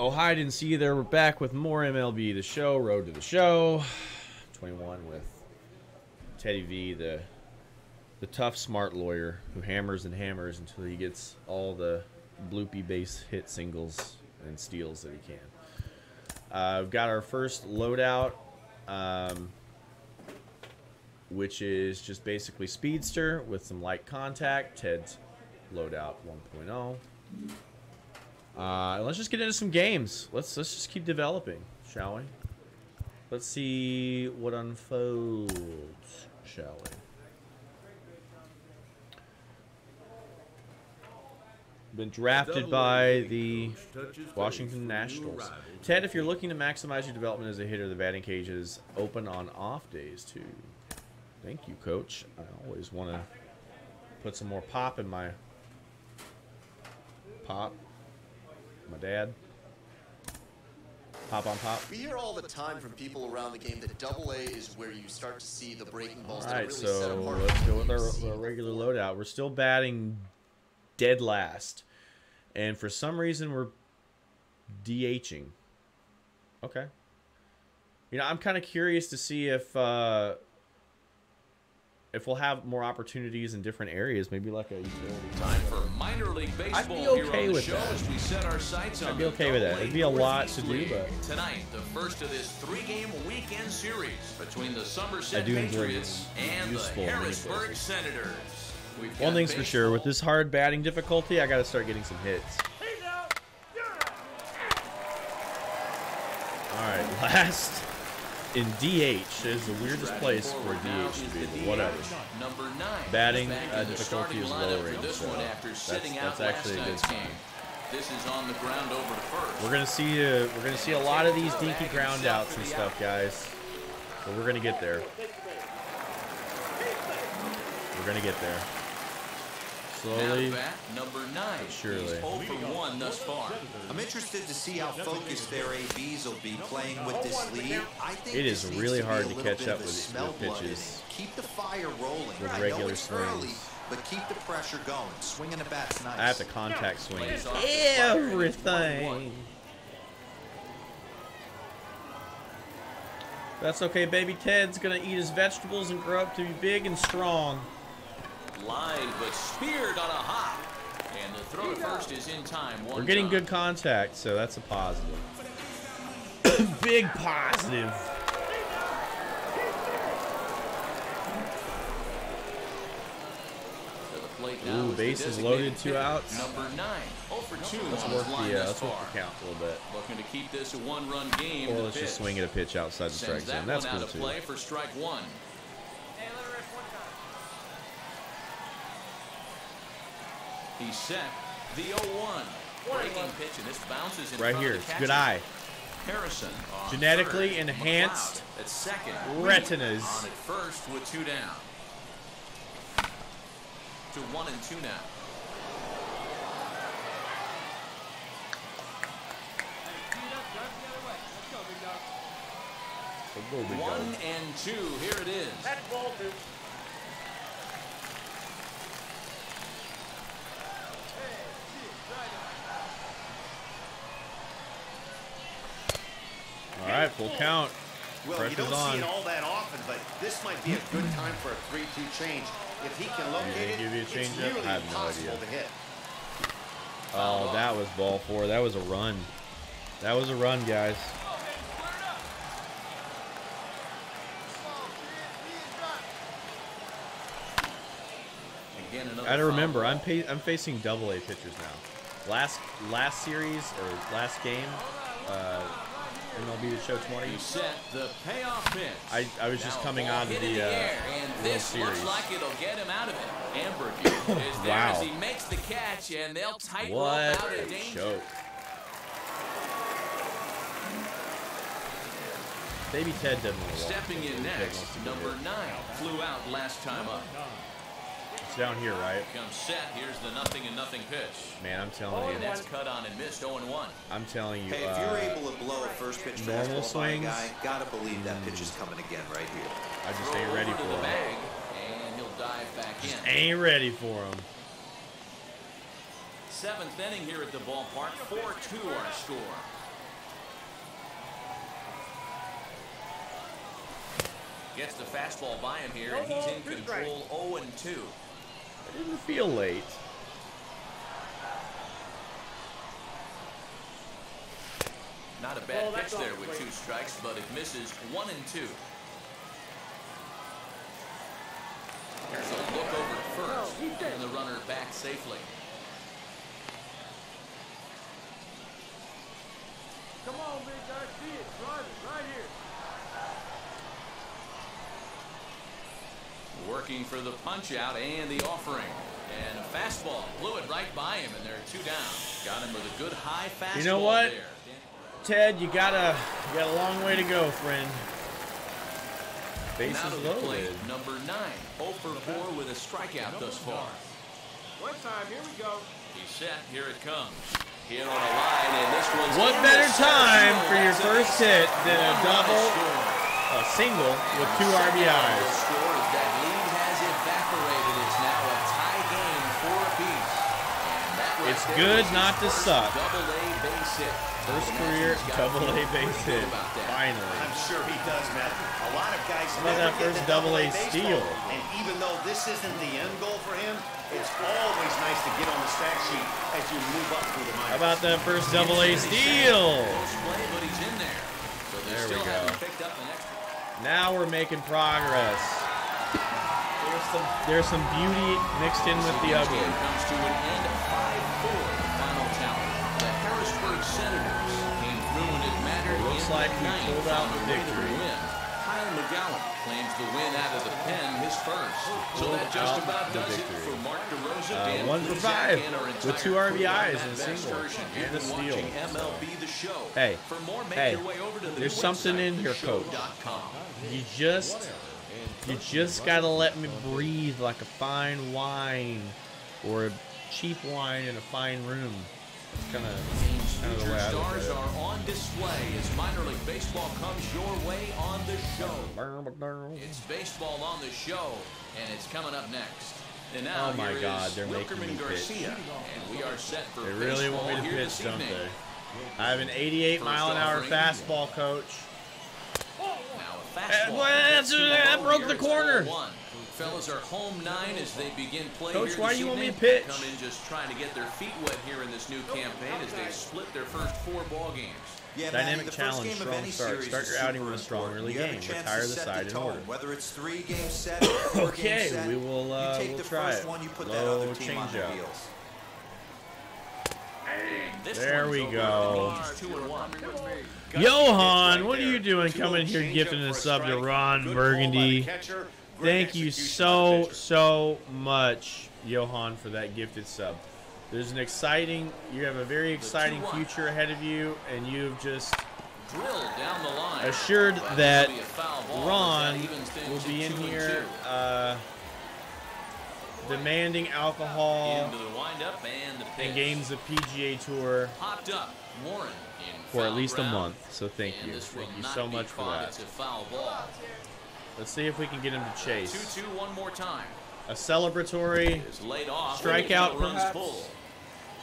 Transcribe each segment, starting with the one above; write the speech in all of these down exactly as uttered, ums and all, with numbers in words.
Oh, hi, didn't see you there. We're back with more M L B The Show, Road to the Show twenty-one with Teddy V, the the tough, smart lawyer who hammers and hammers until he gets all the bloopy base hit singles and steals that he can. Uh, we've got our first loadout, um, which is just basically Speedster with some light contact, Ted's loadout one point oh. Uh, let's just get into some games. Let's let's just keep developing, shall we? Let's see what unfolds, shall we? Been drafted by the Washington Nationals. Ted, if you're looking to maximize your development as a hitter, the batting cage is open on off days too. Thank you, Coach. I always want to put some more pop in my pop. My dad. Pop on pop. We hear all the time from people around the game that double A is where you start to see the breaking balls. All right, that really so set apart let's go with our, our regular loadout. We're still batting dead last, and for some reason we're D H ing. Okay. You know, I'm kind of curious to see if uh, if we'll have more opportunities in different areas, maybe like a utility. Time for minor league baseball I'd be okay here on the show as we set our sights on. I'd be okay with that. It'd be a lot to do, but tonight, the first of this three-game weekend series between the Somerset Patriots and the Harrisburg Senators. One thing's for sure, with this hard batting difficulty, I got to start getting some hits. All right, last. In D H is the weirdest place for D H to be. Whatever. Number nine. Batting uh, difficulty is lowering. So that's, that's actually a good sign. This is on the ground over to first. We're gonna see. Uh, we're gonna see a lot of these dinky ground outs and stuff, guys. But we're gonna get there. We're gonna get there. Slowly, number nine. Surely. He's oh for one thus far. I'm interested to see how focused their A Bs will be playing with this lead. I think it is really hard to catch up with these pitches. Keep the fire rolling. With regular swings. But keep the pressure going. Swinging the bat's nice. I have to contact swing. Everything. That's okay, baby. Ted's gonna eat his vegetables and grow up to be big and strong. Lined but speared on a hop, and the throw at first is in time. One We're getting time. Good contact, so that's a positive. Big positive. Ooh, base is loaded, two outs. Number nine. oh for two. Let's work the, uh, let's work the count a little bit. Looking to keep this a one-run game. Or let's just swing at a pitch outside the strike zone. That's cool too. Play for strike one. He's set. The oh one. Breaking pitch, and this bounces in right here. It's good eye. Harrison. Genetically third. enhanced at second. Retinas. On at first with two down. To one and two now. One and two. Here it is. That's ball two. All right, full count. Well, Fresh you don't on. see it all that often, but this might be a good time for a three two change. If he can locate it, it's nearly impossible to hit. Oh, that was ball four. That was a run. That was a run, guys. I gotta remember, I'm pa I'm facing Double A pitchers now. Last last series or last game. Uh, M L B The Show twenty. You set the payoff pitch. I, I was now just coming out of the uh, air, and World this Series. Looks like it'll get him out of it. Amberview is there wow. as he makes the catch, and they'll tighten him out of danger. Joke. Baby Ted doesn't want to walk. Stepping in next, number nine flew out last time up. It's down here, right? Comes set. Here's the nothing and nothing pitch. Man, I'm telling oh, you. And that's cut on and missed oh and one. I'm telling you. Hey, if you're uh, able to blow a first pitch fastball by a guy, gotta believe that pitch is coming again right here. I just Throw ain't ready for him. Bag, and he'll dive back just in. Ain't ready for him. Seventh inning here at the ballpark. four two our score. Gets the fastball by him here, and he's in control. oh and two. I didn't feel late. Not a bad pitch there with two strikes, but it misses. One and two. Here's a look over first, and the runner back safely. Come on, big guy, see it, drive it, right here. Working for the punch out and the offering. And a fastball blew it right by him, and there are two down. Got him with a good high fastball there. You know what, there. Ted, you got a, you got a long way to go, friend. Bases loaded. Number nine, oh for four with a strikeout thus far. One time, here we go. He's set, here it comes. Hit on a line, and this one's... What better time for your first hit than a double, a single with two R B Is? That lead has evaporated. It's now a tie game, four apiece. It's good not to suck. Double-A base hit. First career double-A base hit. Finally. I'm sure he does, man. A lot of guys never that first double-A steal. And even though this isn't the end goal for him, it's always nice to get on the stat sheet as you move up through the minors. How about that first double-A steal? There we go. Now we're making progress. There's some, there's some beauty mixed in with the ugly. Comes to an end of five four, final tally. The Harrisburg Senators came through and it mattered. Looks like we pulled out the victory. McGowan claims the win out of the pen, his first. So that just about does it for Mark DeRosa. Uh, one for five with two R B Is and a single. And the steal. M L B The Show. Hey, for more, make hey, your way over to the there's website, something in here, coach. You just, you just gotta let me breathe like a fine wine, or a cheap wine in a fine room. It's kind of. Future stars are on display as minor league baseball comes your way on The Show. It's baseball on The Show, and it's coming up next. And now, oh my God, they're making me pitch. And we are set for they really want me to pitch, don't they? I have an eighty-eight mile an hour fastball, coach. Now a fastball. Well, that broke the corner. Fellas are home nine as they begin play. Coach, why do you want me to pitch? Come in just trying to get their feet wet here in this new campaign as they split their first four ball games. Yeah, dynamic challenge, strong start. Start your outing with a strong early game. Retire the side in order. Whether it's three game set or four okay, game set, we will uh, you take we'll the try first it. One, you put low that other team on the heels. There we go. Johan, what are you doing coming here gifting this up to Ron Burgundy? Thank you so, so much, Johan, for that gifted sub. There's an exciting, you have a very exciting future ahead of you, and you've just assured that Ron will be in here uh, demanding alcohol and games of P G A Tour for at least a month. So thank you. Thank you so much for that. Let's see if we can get him to chase. Two, two, one more time. A celebratory strikeout runs full.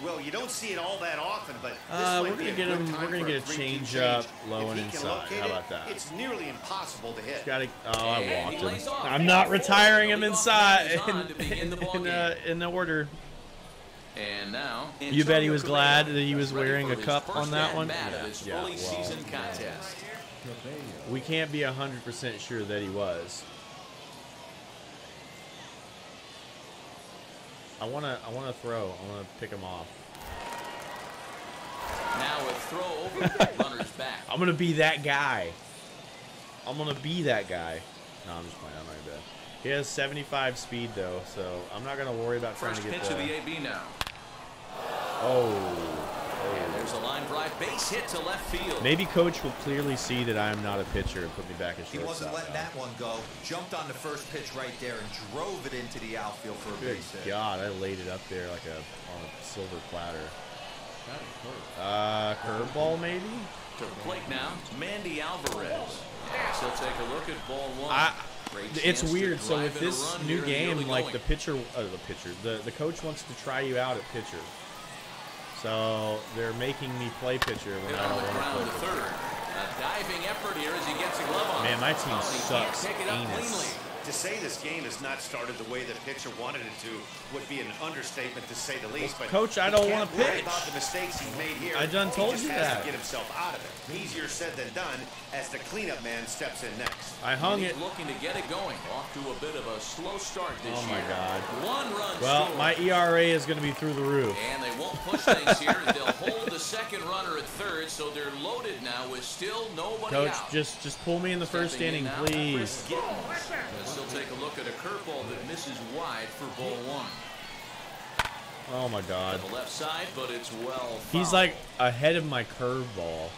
Well, you don't see it all that often, but this uh, we're gonna get him. We're gonna get a change up, low and inside. How about that? It's nearly impossible to hit. Got to. Oh, I walked him. I'm not retiring him inside in, in, uh, in the order. And now, you bet he was glad that he was wearing a cup on that one. Yeah. Yeah, well, contest. We can't be one hundred percent sure that he was. I want to I want to throw. I want to pick him off. Now a throw over runner's back. I'm going to be that guy. I'm going to be that guy. No, I'm just playing. I'm not bad. He has seventy-five speed though, so I'm not going to worry about trying First to get First pitch of the A B now. Oh. And there's a line drive, base hit to left field. Maybe coach will clearly see that I am not a pitcher and put me back in shortstop. He wasn't letting that one go. Jumped on the first pitch right there and drove it into the outfield for a base hit. God, I laid it up there like a on a silver platter. Uh, curveball maybe. To plate now, Mandy Alvarez. So take a look at ball one. I, it's weird. So with this new game, like the pitcher, uh, the pitcher, the the coach wants to try you out at pitcher. So they're making me play pitcher when I don't want to play pitcher. diving effort here as he gets a glove on. Man, my team sucks. To say this game has not started the way the pitcher wanted it to would be an understatement, to say the least. But coach, I don't want to pitch. About the mistakes he made here, I done told you that. To get himself out of it. Easier said than done as the cleanup man steps in next. I hung it. Looking to get it going. Off to a bit of a slow start this year. Oh my God. One run. Well, my E R A is going to be through the roof. And they won't push things here. They'll hold the second runner at third, so they're loaded now with still nobody out. Coach, just just pull me in the first inning, please. He'll take a look at a curveball that misses wide for ball one. Oh my God. The left side, but it's well. He's like ahead of my curveball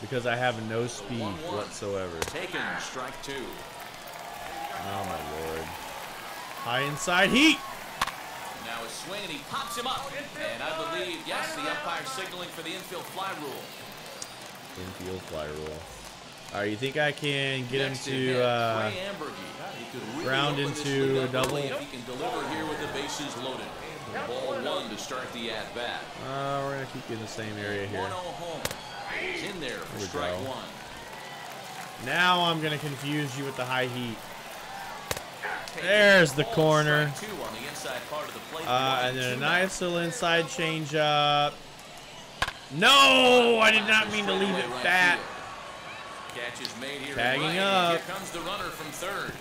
because I have no speed whatsoever. Taken, strike two. Oh my Lord. High inside heat. Now a swing and he pops him up. And I believe, yes, the umpire signaling for the infield fly rule. Infield fly rule. All right, you think I can get him to uh, round into a double? He can deliver here with the bases loaded. Ball one to start the at bat. Uh, we're gonna keep in the same area here. He's in there for strike one. Now I'm gonna confuse you with the high heat. There's the corner. Uh, and then a nice little inside changeup. No, I did not mean to leave it fat. Catch is made here. Tagging up. Here comes the runner from third.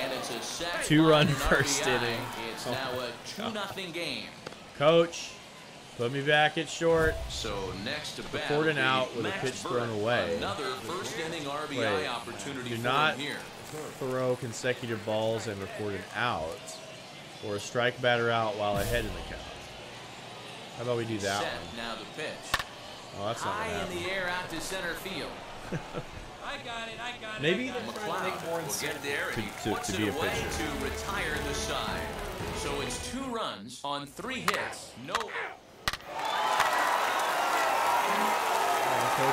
And it's a sack. Two-run first inning. It's now a two nothing game. Coach, put me back at short. So next to bat, Gordon out with a pitch thrown away. Another first inning R B I opportunity. Do not throw consecutive balls and record an out or a strike batter out while ahead in the count. How about we do that one? Now the pitch. Oh, that's not high in the air out to center field. I got it, I got it. Maybe they're trying to make more incentive to, to, to be a pitcher. To retire the side. So it's two runs on three hits. No. Coach,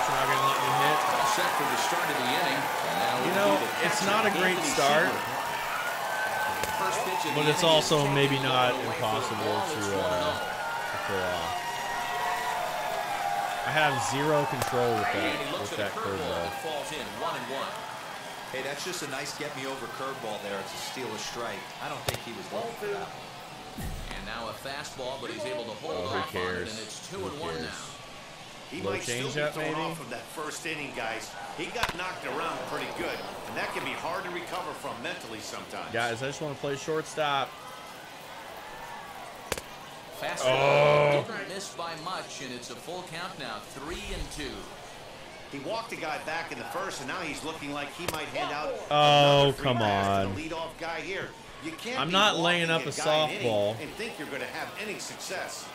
not going to let me hit. Set for the start of the inning. You know, it's not a great start. But it's also maybe not impossible to uh, pull off. I have zero control with that, with that curveball. Hey, that's just a nice get-me-over curveball there. It's a steal a strike. I don't think he was looking for that. And now a fastball, but he's able to hold oh, off on it, and it's two and one now. He might still be thrown off of that first inning, guys. He got knocked around pretty good, and that can be hard to recover from mentally sometimes. Guys, I just want to play shortstop. Fastball. Oh. Missed by much, and it's a full count now, three and two. He walked a guy back in the first, and now he's looking like he might hand out. Oh, come on! The leadoff guy here. You can't. I'm not laying up a softball and think you're going to have any success.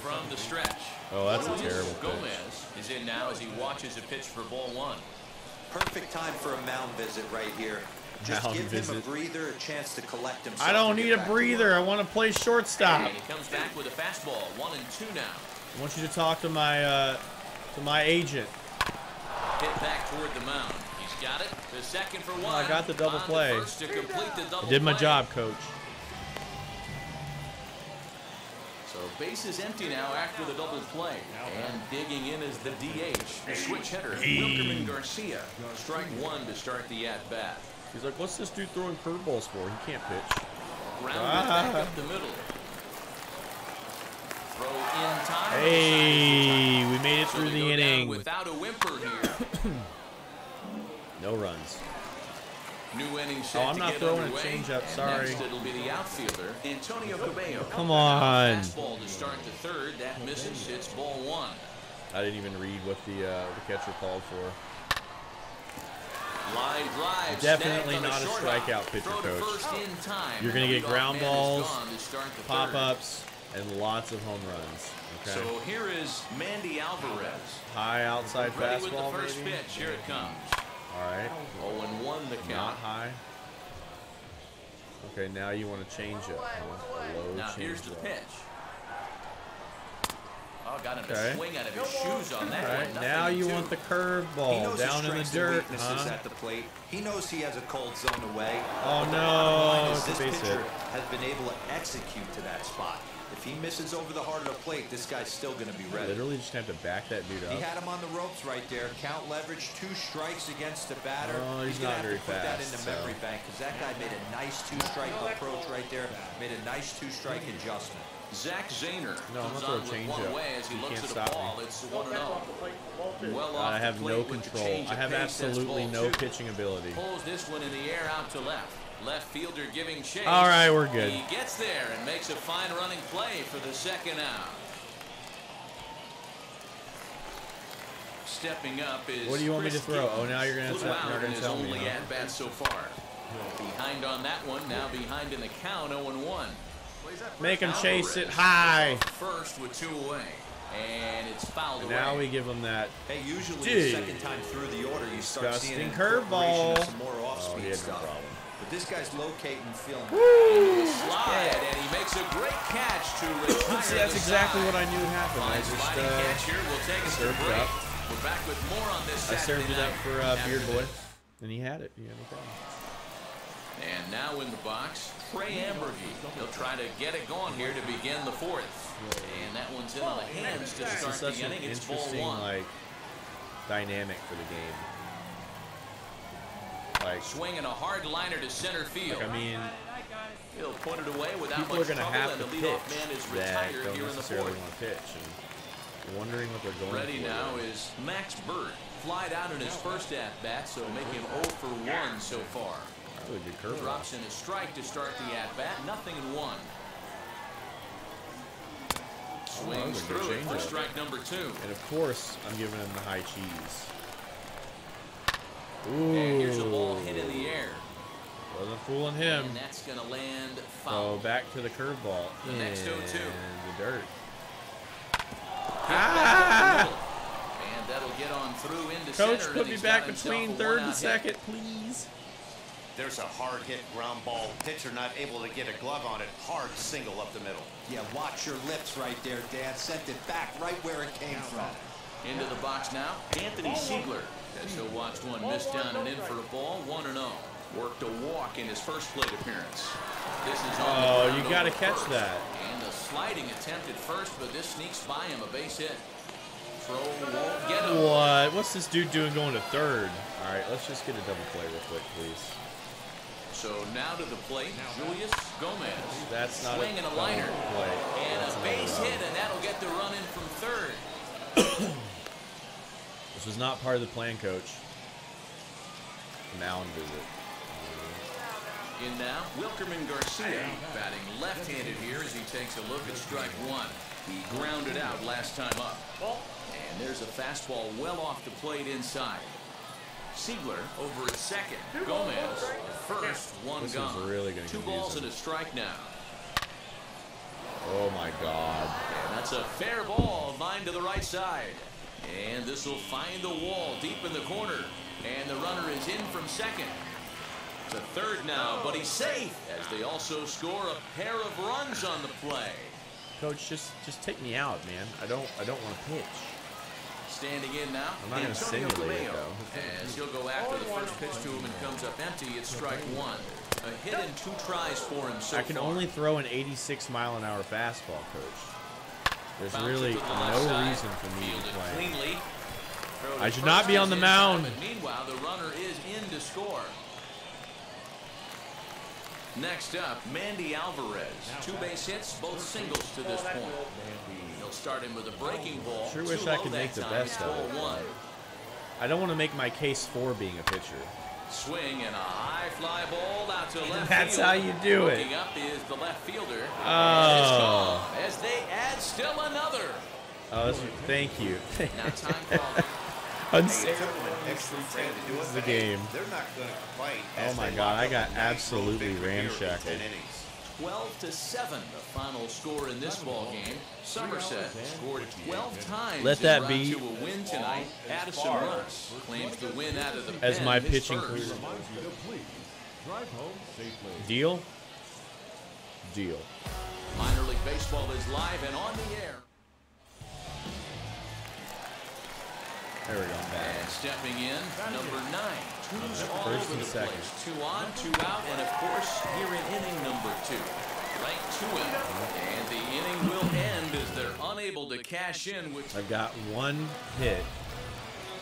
From the stretch. Oh, that's a terrible pitch. Gomez is in now as he watches a pitch for ball one. Perfect time for a mound visit right here. Just give him a breather, a chance to collect himself. I don't need a breather. I want to play shortstop. And he comes back with a fastball, one and two now. I want you to talk to my uh, to my agent. Hit back toward the mound. He's got it. The second for one. I got the double play. I did my job, coach. So base is empty now after the double play. And digging in is the D H, the switch hitter, Wilkerman Garcia. Strike one to start the at bat. He's like, what's this dude throwing curveballs for? He can't pitch. Round ah. back up the middle. Throw in time. Hey, we made it so through the inning. Without a whimper here. No runs. New inning set oh, I'm not throwing underway. A changeup. Sorry. Next, it'll be the outfielder, Antonio Cabello. Come on. Fastball to start the third. That misses. It's ball one. I didn't even read what the uh, the catcher called for. Line drive, definitely not a strikeout pitcher, coach. You're going to get ground balls, pop-ups, and lots of home runs. Okay. So here is Mandy Alvarez. High outside fastball, first pitch. Here it comes. All right. oh and one the count. Not high. Okay, now you want to change it. Now here's the pitch. Oh, got him okay. to swing out of his shoes on that right. one. Now you two. Want the curveball down in the dirt. Huh? At the plate. He knows he has a cold zone away. Oh, no. This pitcher has been able to execute to that spot. If he misses over the heart of the plate, this guy's still going to be ready. Literally just have to back that dude up. He had him on the ropes right there. Count leverage, two strikes against the batter. Oh, he's, he's not very fast. Put that in the so. memory bank, because that guy made a nice two-strike approach right there. Made a nice two-strike adjustment. Zach Zaner no, comes on with one up. way as he, he looks at the ball. Me. It's one and oh. Well, I have no control. I have absolutely no two. pitching ability. Pulls this one in the air out to left. Left fielder giving chase. All right, we're good. He gets there and makes a fine running play for the second out. Stepping up is. What do you want Chris me to throw? Gittens. Oh, now you're going to tell me. His only no. at bat so far. Behind on that one. Now behind in the count. oh and one. Make him chase it high. First with two away. And it's fouled away. Now we give him that. Hey, usually Dude. the second time through the order, you start Dusting seeing curveball. Some more off-speed oh, yeah, stuff. No but this guy's locating, feeling. Woo! Slide, yeah. and he makes a great catch to retire. See, that's exactly side. what I knew happened. I just uh, will take us served break. up. We're back with more on this I served it up for uh, Beard Boy, and he had it. You have no problem. And now in the box, Trey Amberge. He'll try to get it going here to begin the fourth. And that one's in on the hands to start the inning. It's ball one. Like dynamic for the game. Like swinging a hard liner to center field. Like, I mean, he'll put it away without much trouble, and the leadoff man is retired here in the fourth. Pitch and wondering what they're going for. Ready now is Max Bird. Flied out in his first at bat, so make him oh for one so far. Good drops in a strike to start the at bat. Nothing in one. Swings oh, through for strike number two. And of course, I'm giving him the high cheese. Ooh. And here's a ball hit in the air. Wasn't fooling him. And that's going to land foul. So back to the curveball. The and next oh two. The dirt. Ah! And that'll get on through into Coach, center. Coach, put me back between third and second, hit. please. There's a hard hit ground ball. Pitcher not able to get a glove on it. Hard single up the middle. Yeah, watch your lips right there, Dad. Sent it back right where it came from. Into the box now, Anthony Siegler. That's the watch one missed down and in for a ball. one and oh. Worked a walk in his first plate appearance. This is on oh, you got to catch first. that. And a sliding attempt at first, but this sneaks by him a base hit. Throw won't get him. What? What's this dude doing going to third? All right, let's just get a double play real quick, please. So now to the plate, Julius Gomez. That's not swinging a, a liner play. and That's a base hit, and that'll get the run in from third. This was not part of the plan, Coach. Mound visit. In now, Wilkerman Garcia batting left-handed here as he takes a look at strike one. He grounded out last time up, and there's a fastball well off the plate inside. Siegler over at second. Gomez first, one this gone. Is really Two balls and a strike now. Oh my God! And that's a fair ball, mine to the right side, and this will find the wall deep in the corner. And the runner is in from second. To third now, but he's safe as they also score a pair of runs on the play. Coach, just just take me out, man. I don't I don't want to pitch. Standing in now, I'm not going to simulate it, though. As he'll go after the first pitch to him and comes up empty, it's strike one. A hit and two tries for him so I can far. only throw an eighty-six mile an hour fastball, Coach. There's Bounce really the no side. reason for me Fielded to play. Cleanly. I should not be on the mound. Time, meanwhile, the runner is in to score. Next up, Mandy Alvarez. Two base hits, both singles to this point. He'll start him with a breaking ball. Sure wish I could make the best of it. I don't want to make my case for being a pitcher. Swing and a high fly ball out to left. That's how you do it. Looking up is the left fielder. Oh. As they add still another. Oh, thank you. This is the game. Oh my God, I got absolutely ramshackled. twelve to seven, the final score in this ball game. Somerset scored twelve times. Let that be. To a win tonight. Addison Russ claims the win out of the as my pitching career. Deal. Deal. Minor League Baseball is live and on the air. There we go. And stepping in, number nine. Two's all over the place. Two on, two out, and of course, here in inning number two. right to him. And the inning will end as they're unable to cash in. Which I got one hit.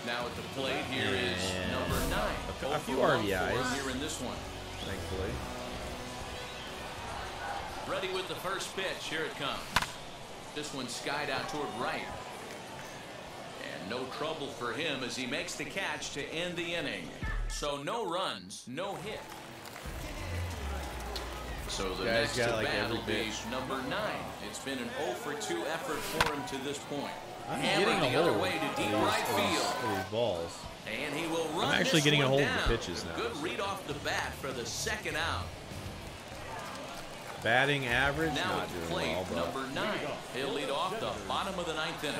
Now at the plate here and is number nine. A, a few R B Is here in this one. Thankfully. Ready with the first pitch. Here it comes. This one skied out toward right. And no trouble for him as he makes the catch to end the inning. So no runs, no hit. So the next to bat will be number nine. It's been an oh for two effort for him to this point. I'm getting a hold of these right balls. And he will run. I'm actually getting a hold of the pitches now. Good read off the bat for the second out. Batting average, now not doing plate, well, but number nine. He'll lead off the bottom of the ninth inning.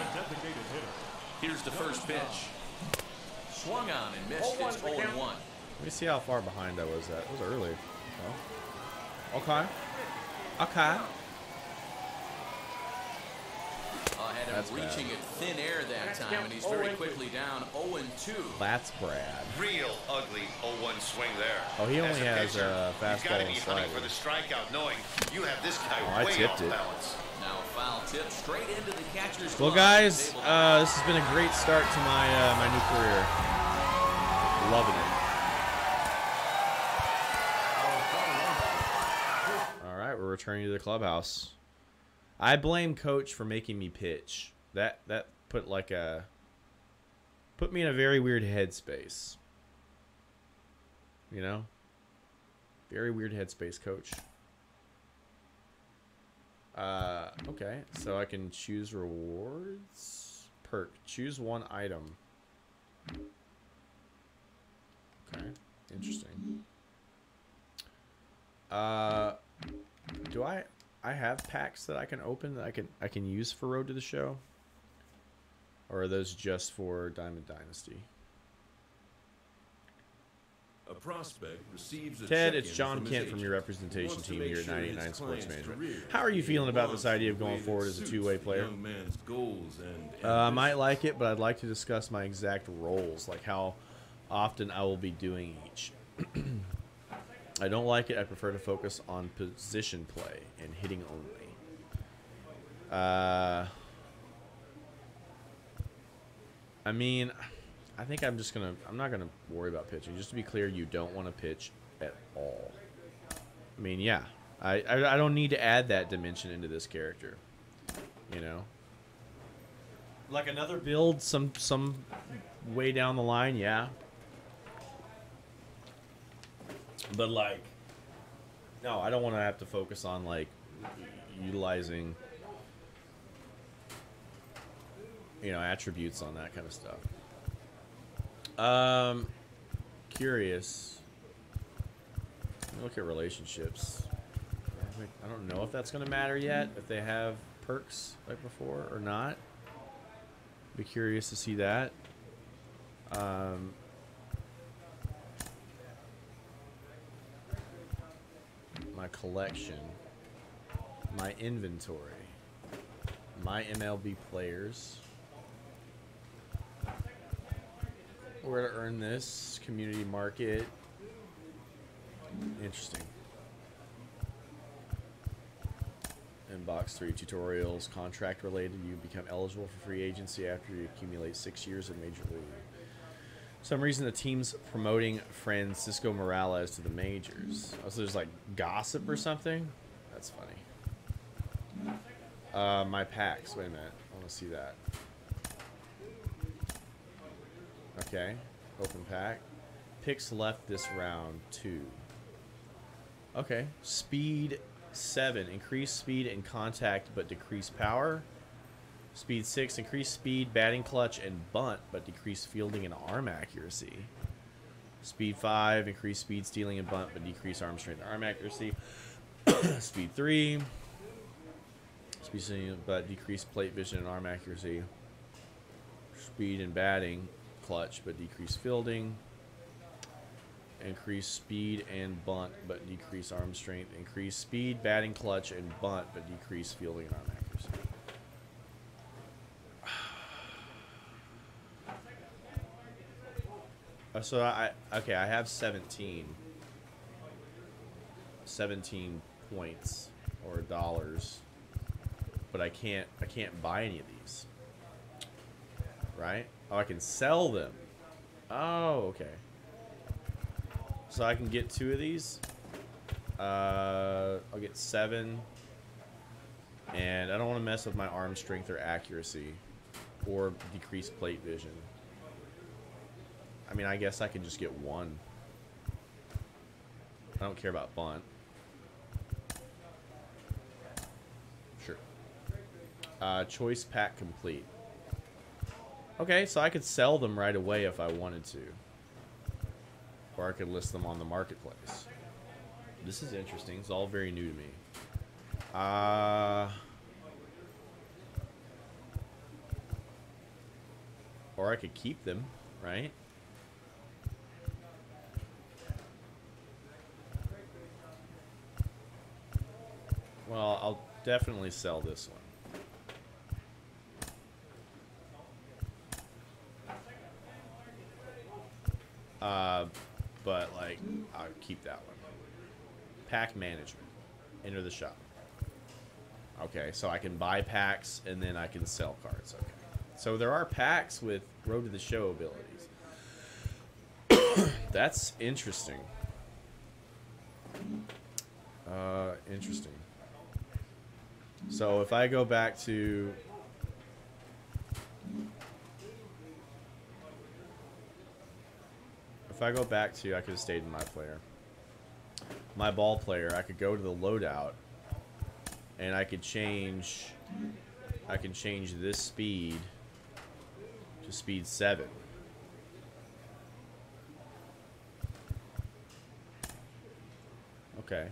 Here's the first pitch. Swung on and missed. It's oh one. Let me see how far behind I was at. It was early. Oh. Okay. Okay. Ahead of reaching at thin air that time, and he's very quickly down oh and two. That's Brad. Real ugly oh one swing there. Oh, he only has a fastball. He's got to be hunting for the strikeout, knowing you have this guy way off balance. Now foul tip straight into the catcher's. Well, guys, uh, this has been a great start to my uh, my new career. Loving it. All right, we're returning to the clubhouse. I blame coach for making me pitch. That that put like a put me in a very weird headspace. You know? Very weird headspace, coach. Uh okay, so I can choose rewards. Perk. Choose one item. Okay. Interesting. Uh do I I have packs that I can open that I can I can use for Road to the Show, or are those just for Diamond Dynasty? A prospect receives a Ted, it's John Kent from your representation team here at nine eighty-nine Sports Management. How are you feeling about this idea of going forward as a two-way player? Uh, I might like it, but I'd like to discuss my exact roles, like how often I will be doing each. I don't like it. I prefer to focus on position play and hitting only. Uh, I mean, I think I'm just going to, I'm not going to worry about pitching. Just to be clear, you don't want to pitch at all. I mean, yeah, I, I, I don't need to add that dimension into this character, you know, like another build some, some way down the line. Yeah. But, like, no, I don't want to have to focus on, like, utilizing, you know, attributes on that kind of stuff. Um, curious. Let me look at relationships. I don't know if that's going to matter yet, if they have perks like before or not. Be curious to see that. Um... My collection, my inventory, my M L B players. Where to earn this, community market. Interesting. Inbox three tutorials, contract related. You become eligible for free agency after you accumulate six years of major league. For some reason the team's promoting Francisco Morales to the majors. Oh, so there's like gossip or something? That's funny. Uh, my packs. Wait a minute. I want to see that. Okay. Open pack. Picks left this round, two. Okay. Speed, seven. Increase speed and contact, but decrease power. Speed six, increase speed, batting clutch, and bunt, but decrease fielding and arm accuracy. Speed five, increase speed, stealing, and bunt, but decrease arm strength and arm accuracy. Speed three, speed stealing, but decrease plate vision and arm accuracy. Speed and batting clutch, but decrease fielding. Increase speed and bunt, but decrease arm strength. Increase speed, batting clutch, and bunt, but decrease fielding and arm accuracy. So I okay, I have seventeen. seventeen points or dollars, but I can't I can't buy any of these. Right? Oh, I can sell them. Oh, okay. So I can get two of these. Uh, I'll get seven. And I don't want to mess with my arm strength or accuracy or decrease plate vision. I mean, I guess I can just get one. I don't care about bunt. Sure. Uh, choice pack complete. Okay, so I could sell them right away if I wanted to. Or I could list them on the marketplace. This is interesting. It's all very new to me. Uh, or I could keep them, right? Well, I'll definitely sell this one. Uh, but, like, I'll keep that one. Pack management. Enter the shop. Okay, so I can buy packs, and then I can sell cards. Okay. So there are packs with Road to the Show abilities. That's interesting. Uh, interesting. So if I go back to... If I go back to, I could have stayed in my player. My ball player, I could go to the loadout, and I could change, I can change this speed to speed seven. Okay.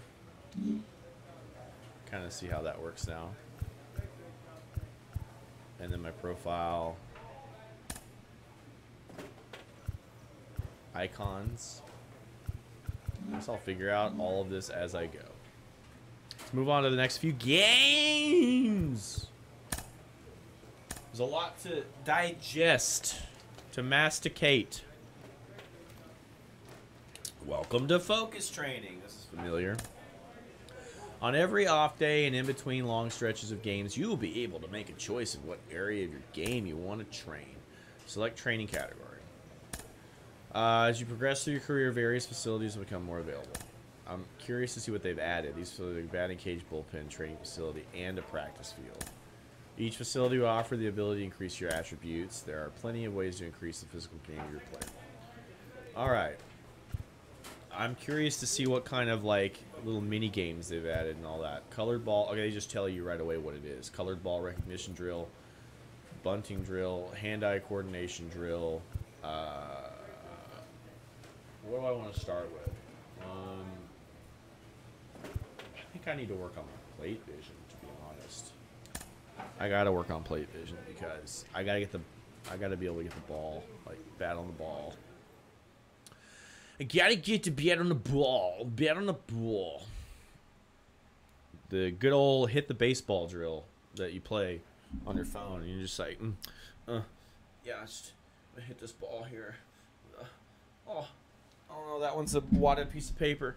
Kind of see how that works now. And then my profile. Icons. I guess I'll figure out all of this as I go. Let's move on to the next few games. There's a lot to digest, to masticate. Welcome to focus training. This is familiar. On every off day and in between long stretches of games, you will be able to make a choice of what area of your game you want to train. Select training category. Uh, as you progress through your career, various facilities will become more available. I'm curious to see what they've added. These facilities are batting cage, bullpen, training facility, and a practice field. Each facility will offer the ability to increase your attributes. There are plenty of ways to increase the physical game of your player. Alright. I'm curious to see what kind of, like, little mini-games they've added and all that. Colored ball. Okay, they just tell you right away what it is. Colored ball recognition drill, bunting drill, hand-eye coordination drill, uh... what do I want to start with? Um, I think I need to work on my plate vision, to be honest. I gotta work on plate vision because I gotta get the, I gotta be able to get the ball, like bat on the ball. I gotta get to bat on the ball, bat on the ball. The good old hit the baseball drill that you play on your phone, and you're just like, mm, uh, yeah, I, just, I hit this ball here. Uh, oh. I don't know, that one's a wadded piece of paper.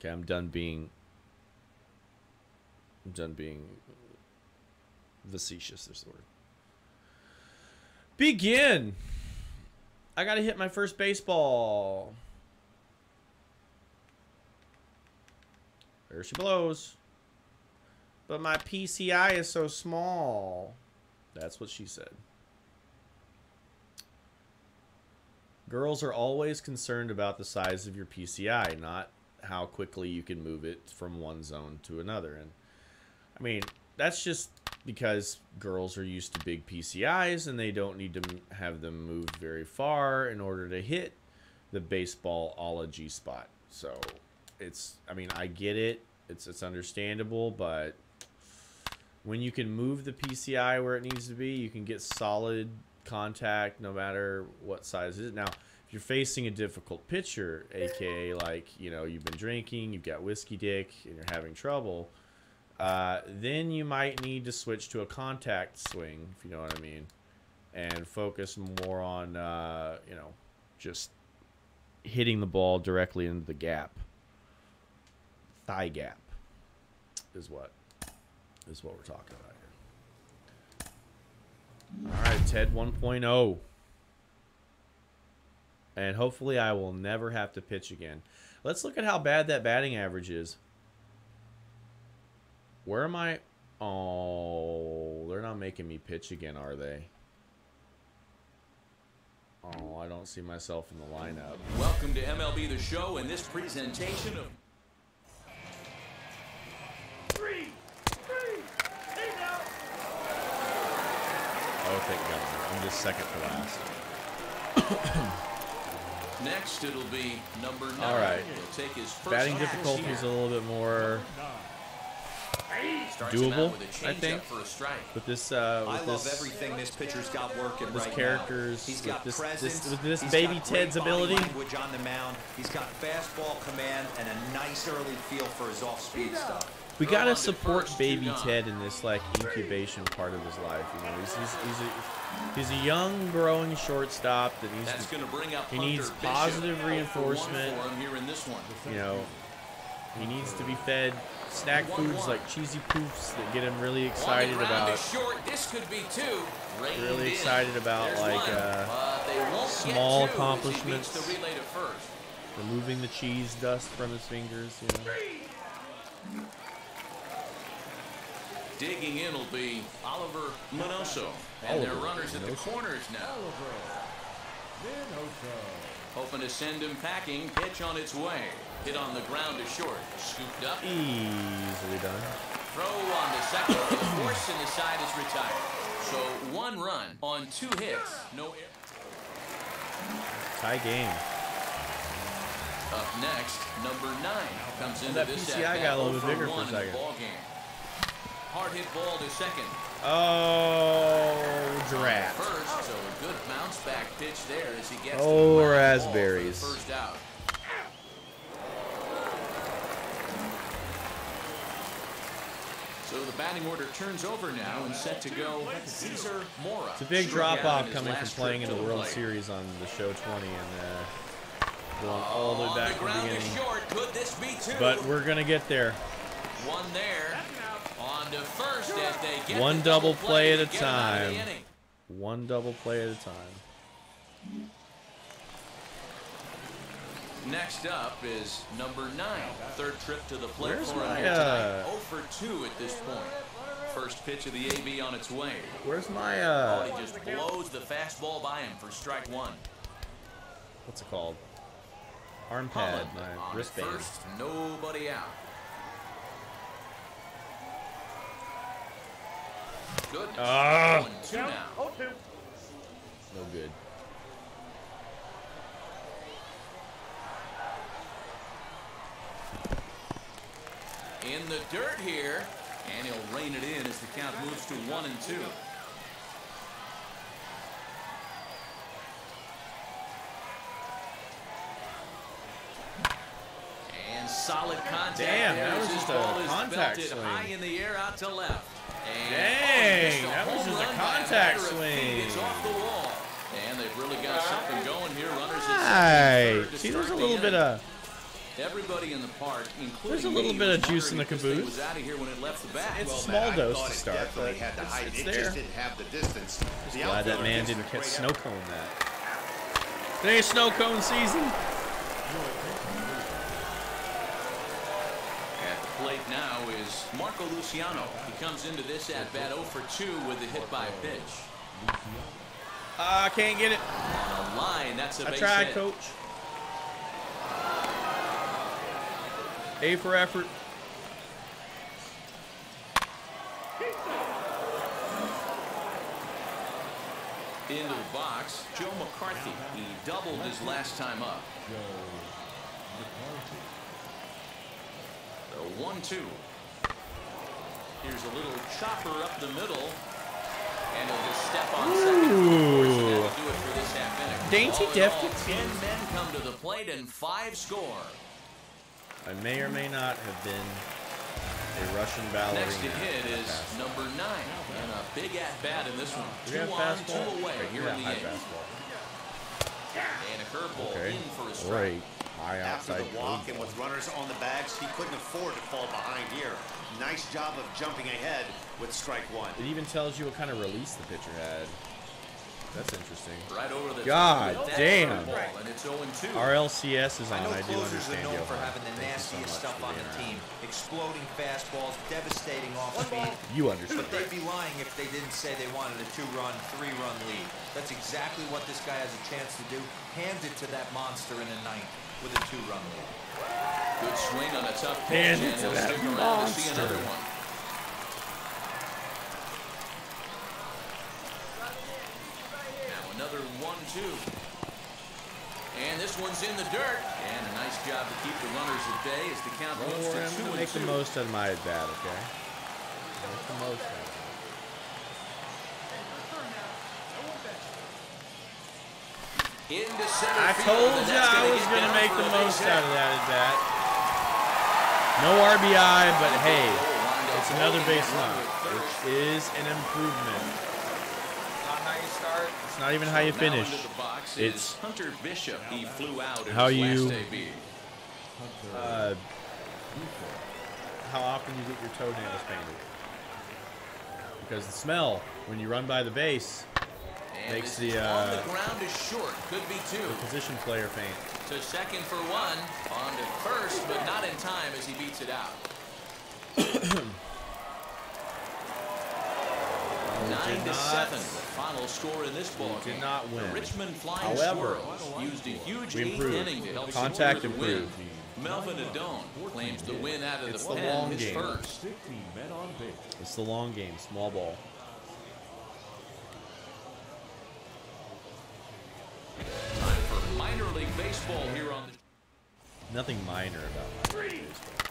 Okay, I'm done being... I'm done being... Facetious, there's the word. Begin! I gotta hit my first baseball. There she blows. But my P C I is so small. That's what she said. Girls are always concerned about the size of your P C I, not how quickly you can move it from one zone to another. And I mean, that's just because girls are used to big P C Is and they don't need to have them move very far in order to hit the baseball-ology spot. So it's, I mean, I get it. It's, it's understandable, but when you can move the P C I where it needs to be, you can get solid contact no matter what size it is. Now, if you're facing a difficult pitcher, aka like, you know, you've been drinking, you've got whiskey dick, and you're having trouble, uh, then you might need to switch to a contact swing, if you know what I mean, and focus more on, uh, you know, just hitting the ball directly into the gap. thigh gap is what is what we're talking about here. All right, Ted one point oh. And hopefully I will never have to pitch again. Let's look at how bad that batting average is. Where am I? Oh, they're not making me pitch again, are they? Oh, I don't see myself in the lineup. Welcome to M L B The Show and this presentation of... Three! Three! Stay down! Oh, thank God. I'm just second to last. Next, it'll be number nine. All right. He'll take his first batting difficulty is a little bit more doable, I think. With this, uh, with I love this, everything this pitcher's got working with this right characters, he's got with this, this, with this he's baby got Ted's ability. Language on the mound. He's got fastball command and a nice early feel for his off-speed stuff. We Throw gotta support first, baby Ted in this like incubation part of his life. You know, he's he's, he's a. He's a young, growing shortstop that needs That's to, gonna bring up he needs positive Bishop. reinforcement. Here in this one. You know, he needs to be fed snack one, foods one. like cheesy poofs that get him really excited about. Short. This could be two. Really in. excited about There's like uh, uh, small accomplishments. The first. Removing the cheese dust from his fingers. You know. Three. Digging in will be Oliver Minoso. And their runners at the corners now. Hoping to send him packing. Pitch on its way. Hit on the ground to short. Scooped up. Easily done. Throw on the second. Force in the side is retired. So one run on two hits. No error. Tie game. Up next, number nine comes into this set. That P C I got a little bit bigger for a second. Hard hit ball to second. Oh, giraffe. First, so a good bounce back pitch there as he gets oh, the raspberries. First out. So the batting order turns over now and set to go Cesar Mora. It's a big drop off coming from playing in the World Series on the Show twenty and uh, going all the way back to the beginning. But we're gonna get there. One there. On to first as they get one double play, play at a time. One double play at a time. Next up is number nine. Third trip to the plate for my, uh, oh for two at this point. First pitch of the A B on its way. Where's my uh oh, he just blows the fastball by him for strike one. What's it called? Arm pad, my wristband. First, nobody out. Good. Uh, One, two now. Oh, two. No good. In the dirt here, and he'll rein it in as the count moves to one and two. And solid contact. Damn, that was just a contact swing. High in the air, out to left. And Dang, that was just a contact swing. It's off the wall. And they've really got something going here. Runners right. at See, there's a little the bit of everybody in the park, including There's a little bit of juice in the caboose. Was out of here when it left the bat. It's a small dose to start, but it's, it's there. Just didn't have the distance. The Glad that man didn't catch snow cone that. It ain't snow cone season. Plate now is Marco Luciano. He comes into this at bat oh for two with the hit by pitch. I uh, can't get it. On a line, that's a I base tried, hit. Coach. A for effort. Into the box, Joe McCarthy. He doubled his last time up. Joe McCarthy. The one two. Here's a little chopper up the middle. And he'll just step on second. Ooh. Do it for this half inning. Dainty deft. Ten men come to the plate and five score. I may or may not have been a Russian ballerina. Next to hit is number nine. And a big at-bat in this one. Two on, two away here in the eighth. And a curveball in for a strike. After the walk and with runners on the bags, he couldn't afford to fall behind here. Nice job of jumping ahead with strike one. It even tells you what kind of release the pitcher had. That's interesting. Right over the God top. Damn. And it's oh and two. Our L C S is on. I, know I do understand are known for having the nastiest so stuff on the team. Around. Exploding fastballs, devastating off speed. You understand. But they'd be lying if they didn't say they wanted a two-run, three-run lead. That's exactly what this guy has a chance to do. Hand it to that monster in the ninth with a two-run lead. Good swing on a tough pitch. And he'll stick around to see another one. Another one two. And this one's in the dirt. And a nice job to keep the runners at bay as the count moves to two and two. Make the most out of my at bat, okay? Make the most out of it. Into center field. I told you I was going to make the most out of that at bat. No R B I, but hey, it's another baseline, which is an improvement. It's not even so how you finish. It's Hunter Bishop. He flew out how you uh, how often you get your toenails painted, because the smell when you run by the base and makes the, uh, the ground is short. Could be two. The position player faint. To second for one, on to first, but not in time as he beats it out. Nine to seven, the final score in this ball game. Did not win. The Richmond Flying Squirrels used a huge eighth inning to help contact improve. Melvin Adone claims the win out of the pen, his first. It's the long game, small ball. Time for minor league baseball here on the. Nothing minor about minor league baseball.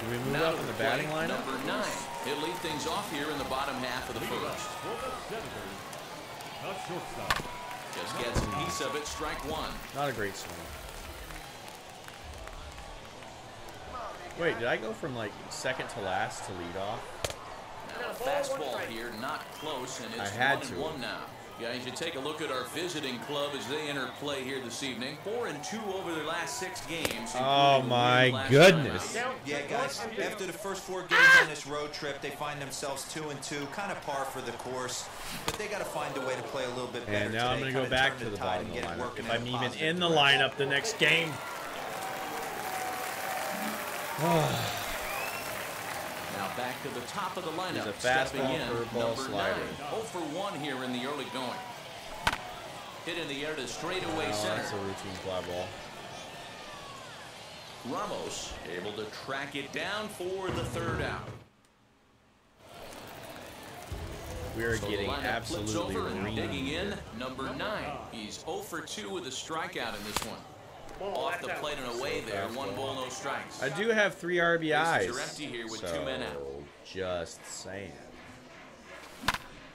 Do we move up in the batting lineup? Number nine. He'll lead things off here in the bottom half of the first. Just gets a piece of it. Strike one. Not a great swing. Wait, did I go from like second to last to lead off? Now a fastball here, not close, and it's I had one to. And one now. Yeah, you should take a look at our visiting club as they enter play here this evening. Four and two over their last six games. Oh my goodness! Yeah, guys. After the first four games on this road trip, they find themselves two and two, kind of par for the course. But they got to find a way to play a little bit better. And now I'm going to go back to the bottom of the lineup. If I'm even in the lineup the next game. Now back to the top of the lineup. He's a fastball, curveball, slider. oh for one here in the early going. Hit in the air to straightaway oh, center. That's a routine fly ball. Ramos able to track it down for the third out. We are so getting absolutely over and digging in. Number nine. He's oh for two with a strikeout in this one. Off the plate and away there. One ball, no strikes. I do have three R B Is. Here with so two men out. Just saying.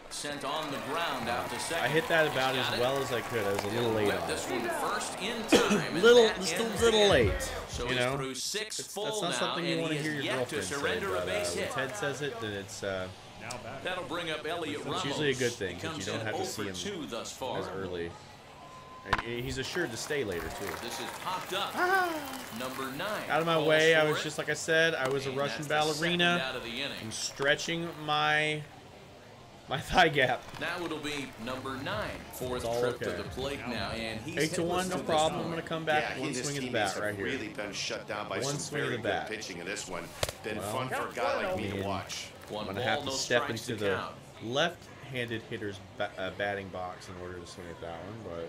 Sent on the ground out to second. I hit that about as it. well as I could. I was a little late on this one first in time. little, just a little late. So you know, through six it's, full that's not something now, you want to hear your girlfriend say. But uh, when Ted says it, then it's. Uh, That'll bring up Elliot Ramos. It's usually a good thing because you don't have to see him thus far. as early. And he's assured to stay later, too. This is popped up. Ah. Number nine. Out of my Ball way. I was just, like I said, I was and a Russian ballerina. I'm stretching my my thigh gap. Now it'll be number nine. Fourth trip okay. to the plate now. And he's Eight to one, no problem. I'm going to come back. Yeah, one swing of the bat right really here. Really been shut down by one some very good pitching in this one. Been well, fun for a guy like me to watch. One I'm going to have to step into the count. left-handed hitter's ba uh, batting box in order to swing at that one, but...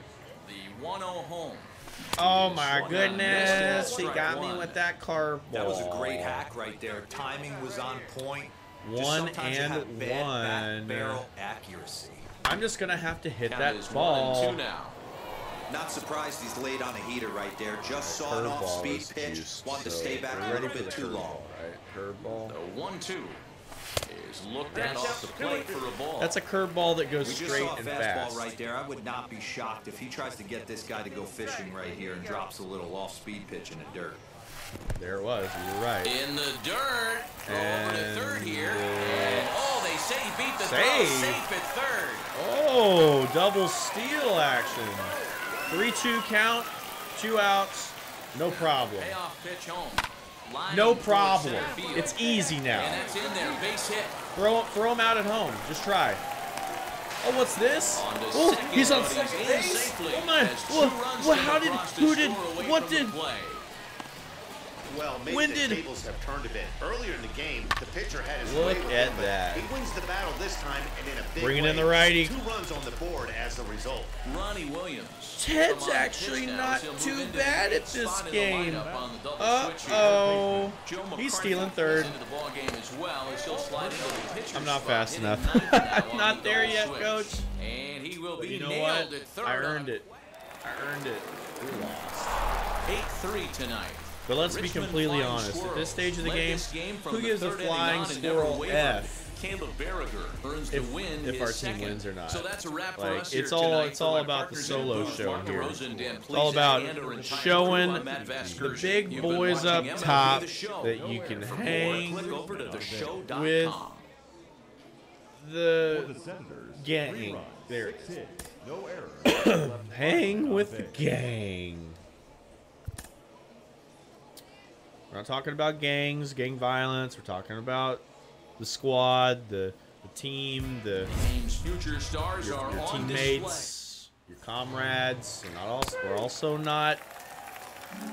The one oh home. Oh my goodness. He got me with that curveball. That was a great hack right there. Timing was on point. One and one. Barrel accuracy. I'm just gonna have to hit that ball. Not surprised he's laid on a heater right there. Just saw an off-speed pitch. Wanted to stay back a little bit too long. Curveball. The one two. Is looked at off the plate for a ball. That's a curveball that goes straight and fast. We just saw a fastball right there. I would not be shocked if he tries to get this guy to go fishing right here and drops a little off-speed pitch in the dirt. There it was. You were right. In the dirt. And over to third here. And oh, they say he beat the throw. Safe at third. Oh, double steal action. three two count. two outs. No problem. Payoff pitch home. No problem. It's easy now. And that's in there. Base hit. Throw, throw him out at home. Just try. Oh, what's this? On oh, he's on second base. Come on. What? What? How did? Who did? What did? Well, maybe when the did, tables have turned a bit. Earlier in the game, the pitcher had his look way with at him, that. He wins the battle this time, and in a big bringing way, in the righty. Two runs on the board as the result. Ronnie Williams. Ted's actually not too bad at this game. Uh oh, he's stealing third. I'm not fast enough. I'm not there yet, coach. And he will be you know nailed what? At third. I earned it. I earned it. We lost eight three tonight. But let's Richmond be completely honest. Squirrels. At this stage of the game, game who gives a flying squirrel F if, if our team wins or not? So that's a wrap like, for it's all it's all about the solo show here. It's all about showing the big boys up top that you can hang with the gang. There it is. Hang with the gang. We're not talking about gangs, gang violence. We're talking about the squad, the, the team, the, the team's future stars your, are your on teammates, display. Your comrades. We're, not also, we're also not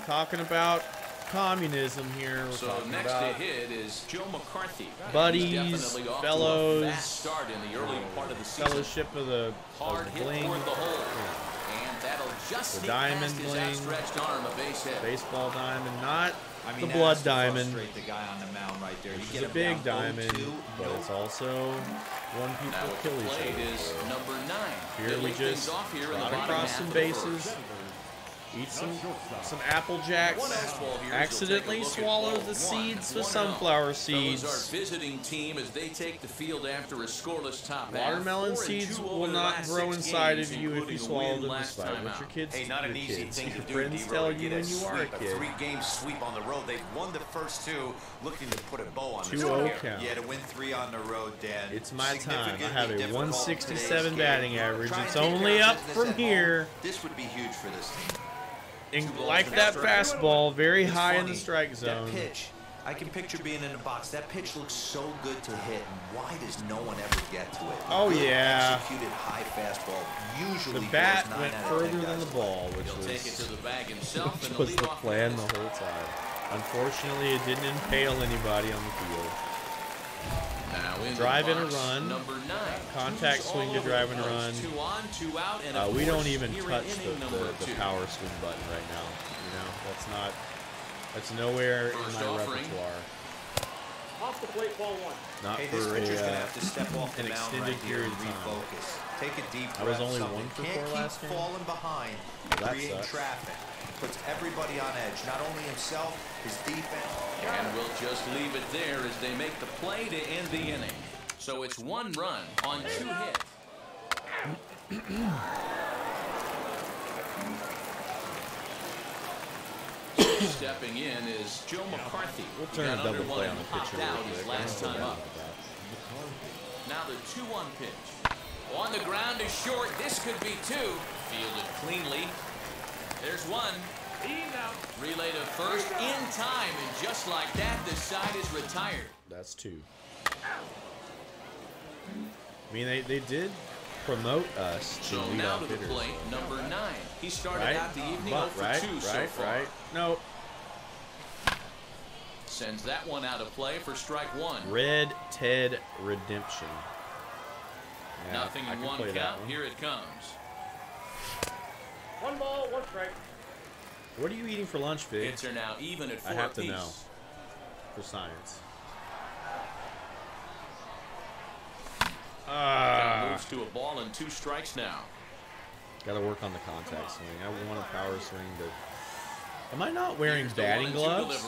talking about communism here. We're so talking next about to hit is Joe McCarthy. Buddies, fellows, a fast start in the early part of the season. Fellowship of the, Hard of the bling. Hit the yeah. And that'll just the diamond bling, arm, a base hit. Baseball diamond, not. I mean, the blood diamond. The guy on the mound right there. It's a big diamond, two, but nope. It's also one people kill each other. Is number nine. Here they we just off here trot across some bases, eat some some apple jacks, here, accidentally swallow the one, seeds for sunflower seeds. Our visiting team as they take the field after a scoreless top. Watermelon seeds will not grow inside of you if you swallow them. Despite what your kids, hey, not an easy kids. thing to do. Friends tell you when you are a kid. Three-game sweep on the road. They've won the first two, looking to put a bow on the show. Yeah, to win three on the road, Dan. It's my time. I have a one sixty-seven batting average. It's only up from here. This would be huge for this team. And like that fastball, very it's high funny, in the strike zone. That pitch, I can picture being in a box. That pitch looks so good to hit, and why does no one ever get to it? Oh good yeah. Executed high fastball. Usually the bat went further than the ball, which was, take it to the bag himself which and was the plan the whole time. Unfortunately, it didn't impale anybody on the field. Now in drive in a run. Number nine. Contact swing to drive and run. Two on, two out, and uh, we don't even touch the, the, the power swing button right now. You know, that's not, that's nowhere First in my offering. repertoire. Off the plate, ball one. Not hey, this for a, uh, gonna have to step off an extended right period of time. Refocus. Take a deep breath. I was only something. one for Can't four last game. Falling behind, well, creating traffic. Puts everybody on edge, not only himself, his defense. And we'll just leave it there as they make the play to end the inning. So it's one run on two hits. Stepping in is Joe McCarthy. We'll turn a double play on the pitcher real quick. Last time up. Now the two one pitch. On the ground is short. This could be two. Fielded cleanly. There's one. Relay to first in time, and just like that, the side is retired. That's two. I mean, they, they did promote us to lead off hitters. So now to the plate, number nine. He started right? out the evening but, for right, two right, so far. Right, nope. Sends that one out of play for strike one. Red Ted Redemption. Yeah, Nothing in one count. One. Here it comes. One ball, one strike. What are you eating for lunch, Fig? Hits are now even at four I have to piece. know. For science. Ah. Uh, moves to a ball and two strikes now. Got to work on the contact swing. I want a power swing, but am I not wearing batting gloves?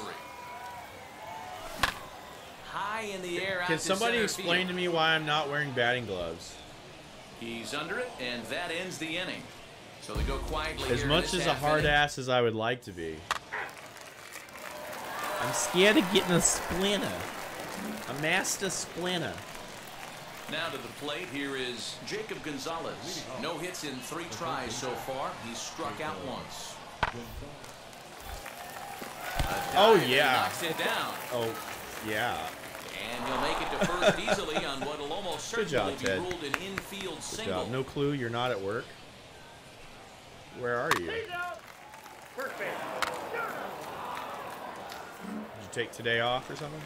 High in the air. Can somebody explain to me why I'm not wearing batting gloves? He's under it, and that ends the inning. So they go quietly as much as a hard ass as I would like to be. I'm scared of getting a splinter. A master splinter. Now to the plate. Here is Jacob Gonzalez. No hits in three tries so far. He struck out once. Oh, yeah. Knocks it down. Oh, yeah. And he'll make it to first easily on what'll almost certainly be ruled an infield single. No clue. You're not at work. Where are you? Did you take today off or something?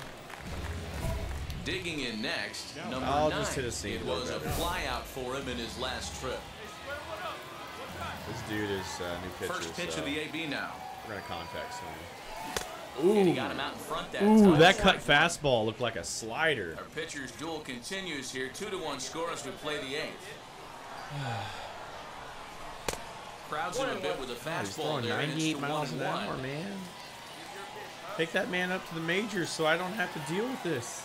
Digging in next, no. number I'll nine. Just hit a seam. It was a flyout for him in his last trip. This dude is uh, new pitcher. First pitch so of the A B now. We're gonna contact someone. Ooh. And he got him out in front that Ooh, time. That cut fastball looked like a slider. Our pitcher's duel continues here. Two to one score as we play the eighth. Crowds him a bit with a fastball. He's there. ninety-eight miles an hour, man. Take that man up to the majors so I don't have to deal with this.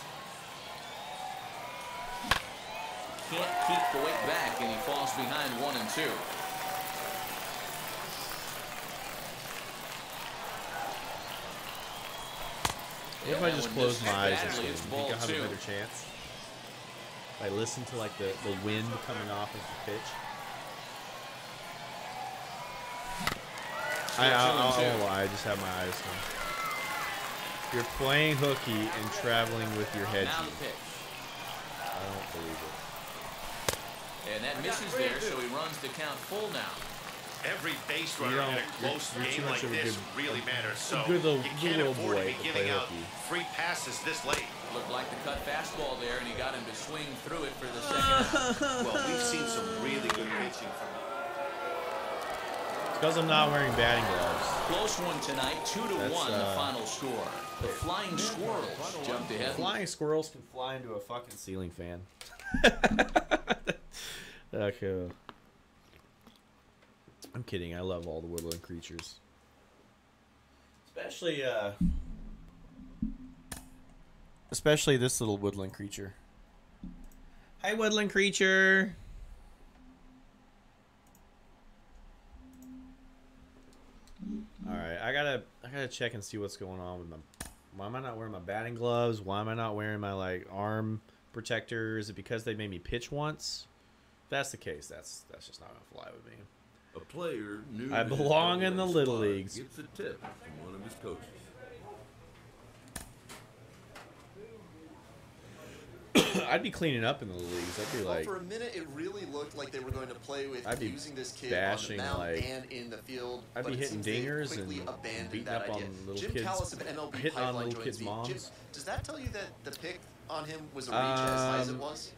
Can't keep the weight back, and he falls behind one and two. What if I just close my eyes and think I'll have a better chance? If I listen to like the, the wind coming off of the pitch. I, I, I don't know why, I just have my eyes on. You're playing hooky and traveling with your head. I don't believe it. And that misses there, so he runs the count full now. Every base runner in a close game like this really matters, so you can't afford to be giving out free passes this late. Looked like the cut fastball there, and he got him to swing through it for the second out. Well, we've seen some really good pitching from him. Because I'm not wearing batting gloves. Close one tonight, two to one, the final score. The flying squirrels jumped ahead. Flying squirrels can fly into a fucking ceiling fan. Okay. I'm kidding. I love all the woodland creatures, especially uh, especially this little woodland creature. Hi, woodland creature. All right, I gotta, I gotta check and see what's going on with my. Why am I not wearing my batting gloves? Why am I not wearing my like arm protector? Is it because they made me pitch once? If that's the case, that's that's just not gonna fly with me. A player new I belong in the Little Leagues. Gets a tip from one of his coaches. I'd be cleaning up in the Little Leagues. I'd be like, well, for a minute, it really looked like they were going to play with I'd be using this kid bashing, on the mound like, and in the field. I'd be hitting dingers and beating up on little Jim kids. Callis of M L B hitting on little kids' moms. Jim, does that tell you that the pick on him was a reach um, as high as it was?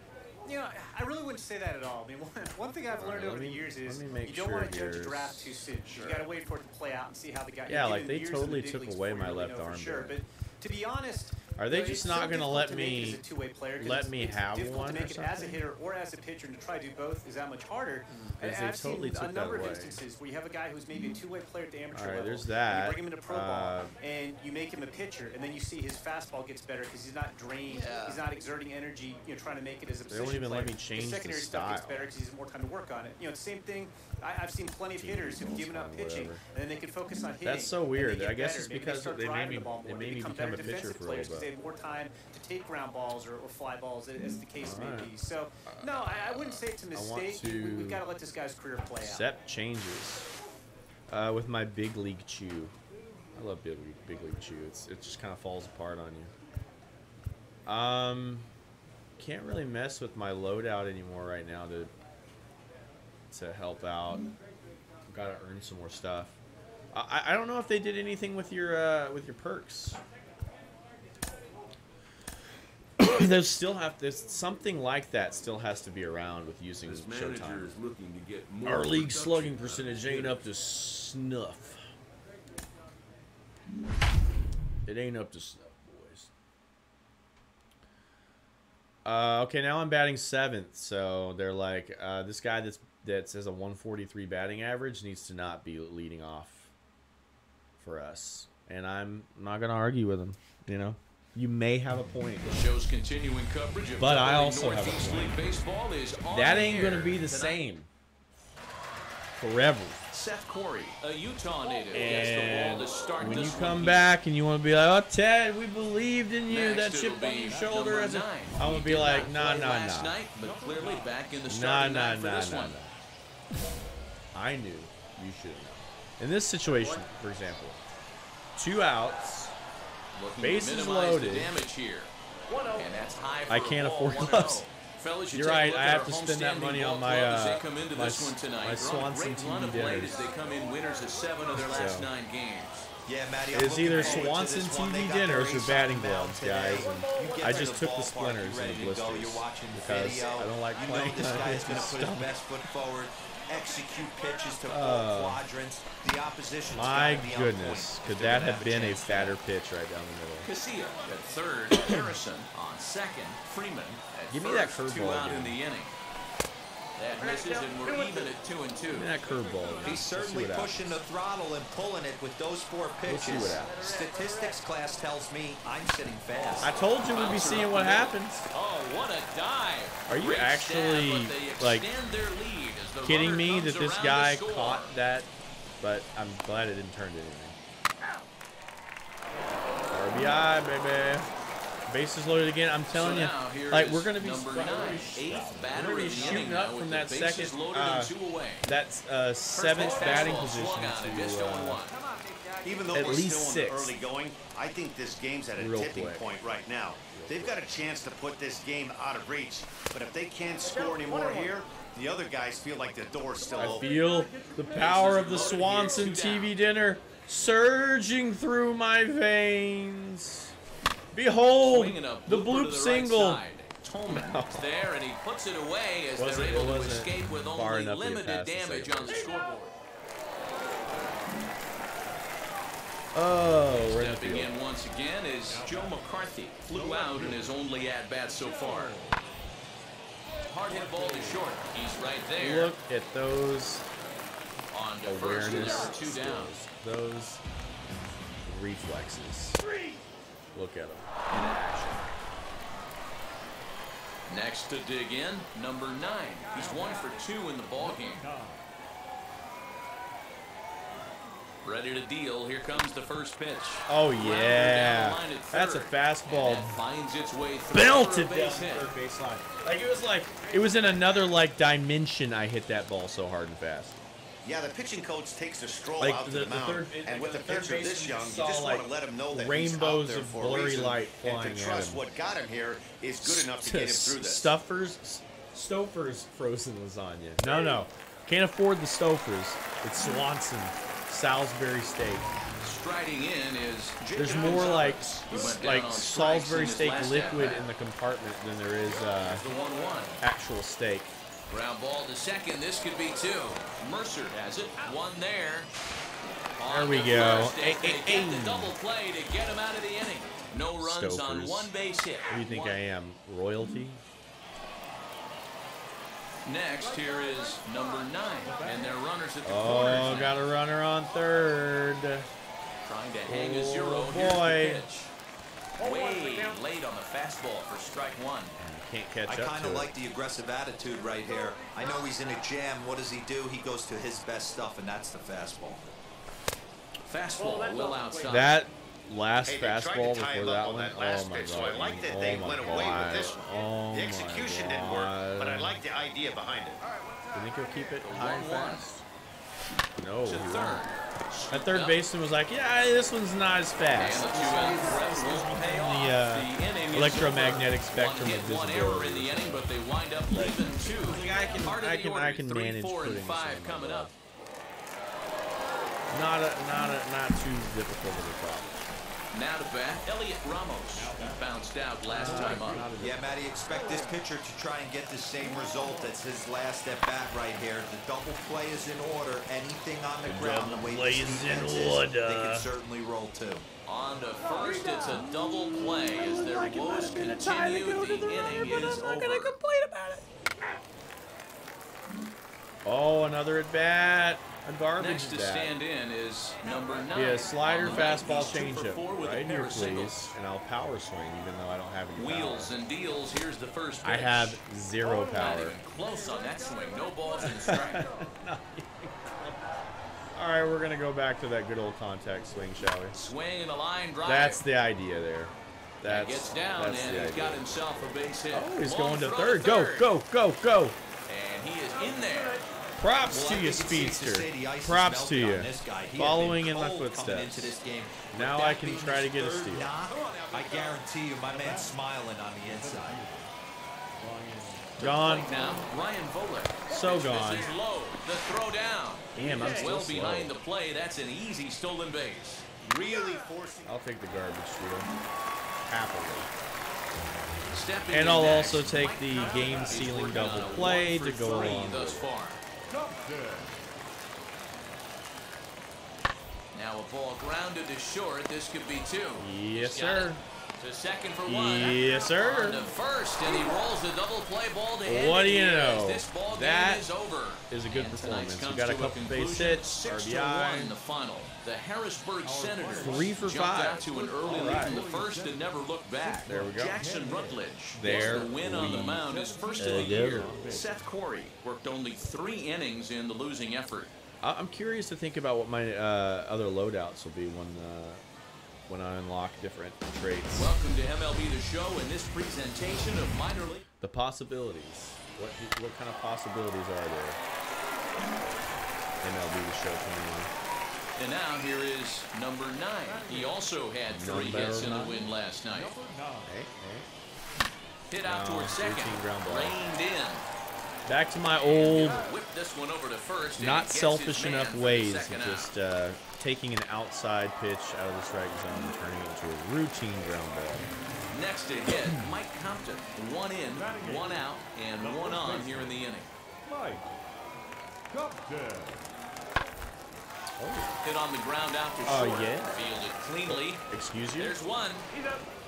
You know, I really wouldn't say that at all. I mean, one, one thing I've learned right, over me, the years is you don't sure want to judge a draft too soon. Sure. You got to wait for it to play out and see how the guy. Yeah, like they totally the took away my really left arm. Sure, but to be honest, are they just not so going to let me player, let me it's, have it's one? To make or it as a hitter or as a pitcher and to try to do both is that much harder. Mm-hmm. And I've seen totally a number of instances where you have a guy who's maybe a two-way player at the amateur right, level. There's that. You bring him into pro uh, ball and you make him a pitcher, and then you see his fastball gets better because he's not drained. Yeah. He's not exerting energy. You know, trying to make it as a. They don't even player. Let me change his secondary the style. Stuff gets better because he has more time to work on it. You know, the same thing. I, I've seen plenty of hitters who've given up pitching whatever. And then they can focus on hitting. That's so weird. I guess it's because they made me. It made me become a pitcher for a little bit. They have more time to take ground balls or, or fly balls, as the case right. may be. So, no, I, I wouldn't say it's a mistake. We, we've got to let this guy's career play out. Accept changes uh, with my big league chew. I love big league, big league chew. It's, it just kind of falls apart on you. Um, can't really mess with my loadout anymore right now to to help out. I've got to earn some more stuff. I, I don't know if they did anything with your uh, with your perks. There's still have there's something like that still has to be around with using this Showtime. Is looking to get more our league slugging percentage ain't up to snuff. It ain't up to snuff, boys. Uh, okay, now I'm batting seventh, so they're like uh, this guy that's that has a one forty-three batting average needs to not be leading off for us, and I'm not gonna argue with him, you know. You may have a point. The show's continuing coverage of but I also have a point. That ain't going to be the same forever. Seth Corey, a Utah native, and the wall to start when this you come week. Back and you want to be like, "Oh, Ted, we believed in you. Next that chip on your shoulder." As a, I'm gonna be like, "Nah, nah, nah." Night, but clearly back in the nah, nah, nah, nah, nah. I knew you should know. In this situation, for example, two outs, bases loaded. I can't afford gloves. You're right. I have to spend that money on my uh, my, my Swanson T V dinners. They come in winners of seven of their last nine games. Yeah, Matty, it's either Swanson T V dinners or batting gloves, guys. And I just took the splinters and the blisters because I don't like playing. This guy is going to put his best foot forward, execute pitches to both quadrants. The opposition. My goodness, could that have been a fatter pitch right down the middle? Casilla at third, Harrison on second, Freeman at give me that curveball out in the inning. That misses, and we're even at two and two. That curveball. He's certainly pushing the throttle and pulling it with those four pitches. Statistics class tells me I'm sitting fast. I told you we'd be seeing what happens. Oh, what a dive! Are you actually like kidding me that this guy caught that? But I'm glad it didn't turn to anything. R B I, baby. Bases loaded again. I'm telling so you, like we're gonna be, nine, we're gonna be shooting up from that second, uh, that's uh, seventh batting position to uh, even though at we're least still six. Early going, I think this game's at a Real tipping quick. point right now. They've got a chance to put this game out of reach, but if they can't score anymore here, the other guys feel like the door's still I open. I feel the power of the Swanson T V dinner surging through my veins. Behold the bloop single. There and he puts it away as they're able to escape with only limited damage on the scoreboard. Oh, we're stepping in once again is Joe McCarthy. Flew out in his only at bat so far. Hard hit ball to short. He's right there. Look at those awareness skills. Those reflexes. Three. Look at him in action. Next to dig in, number nine. He's one for two in the ball game. Ready to deal. Here comes the first pitch. Oh yeah, that's a fastball. That finds its way through. Belted down third baseline. Like it was like it was in another like dimension. I hit that ball so hard and fast. Yeah, the pitching coach takes a stroll like out to the, the mound, third, it, and with the pitcher this young, you just like want to let him know that rainbows he's out there for of blurry light flying and to trust what got him here is good enough to get him through this. Stuffers, Stouffer's frozen lasagna. No, no, can't afford the Stouffer's. It's Swanson, Salisbury steak. Striding in is there's more like like Salisbury steak liquid in the compartment than there is uh, actual steak. Ground ball to second. This could be two. Mercer has it. One there. There we go. Hey, hey, hey. The double play to get him out of the inning. No runs on one base hit. Who do you think I am? Royalty? Next, here is number nine. And their runners at the corners. Oh, got a runner on third. Trying to hang a zero. Boy. Way late on the fastball for strike one. Can't catch I kind of like it. The aggressive attitude right here. I know he's in a jam. What does he do? He goes to his best stuff, and that's the fastball. Fastball will outside. That last hey, fastball before that on one. That last oh my pitch, god! So I like that oh they went god. away with this one. Oh the execution god. didn't work, but I like the idea behind it. You think he'll keep it high and fast? No. He won't. That third baseman was like, yeah, this one's not as fast. The uh, electromagnetic spectrum of visibility. I can, I can, I can manage putting coming up. Not a, not a, not too difficult of a problem. Now to bat, Elliot Ramos. He bounced out last time up. Yeah, Matty, expect this pitcher to try and get the same result as his last at bat right here. The double play is in order. Anything on the, the ground, the way this defense is, they can certainly roll too. On to first, it's a double play as their woes continue. The inning is over. I'm not going to complain about it. Oh, another at bat. A garbage Next to bat. stand in is number nine. Yeah, slider, fastball, changeup. Right here, please. Singles. And I'll power swing, even though I don't have any Wheels power. and deals. Here's the first pitch. I have zero oh, power. Not even close on that swing. No balls in strike. All right, we're gonna go back to that good old contact swing, shall we? Swing and a line drive. That's the idea there. That's, he gets down that's and the he's idea. got himself a base hit. Oh, he's Long going to third. third. Go, go, go, go. And he is in there. Props well, to you, Speedster. To Props to you. Following in my footsteps. This game. Now I can try to get a steal. Knock, I guarantee you my man's smiling on the inside. Gone. Now, Ryan Voller. So gone. This is low. The throw down. Damn, I'm still well slow. Behind the play. That's an easy stolen base. Really forcing. I'll take the garbage steal. Happily. And I'll next. also take the game sealing double play to go along thus far. Now a ball grounded to short. This could be two. Yes, sir. To second for one. Yes, sir. On to first, and he rolls a double play ball to end. What do you know? This ball game that is over. Is a good and performance. We got a couple base hits. Six to one in the final. The Harrisburg Senators three for five. Out to an early lead from the first and never looked back. There we go. Jackson Rutledge there the win on the mound his first of the year. Seth Corey worked only three innings in the losing effort. I'm curious to think about what my uh, other loadouts will be when. Uh, when I unlock different traits. Welcome to M L B The Show and this presentation of minor league. The possibilities. What, what kind of possibilities are there? M L B The Show twenty-one. And now here is number nine. He also had three number hits in the win last night. Hey, hey. Hit out no, towards second. Reined in. Back to my old, this one over to first, not selfish enough ways of just uh, taking an outside pitch out of the strike zone and turning it into a routine ground ball. Next to hit, Mike Compton. One in, one out, and one on here in the inning. Mike Compton. Oh. Hit on the ground out to short. Oh, yeah. Fielded cleanly. Excuse you? There's one.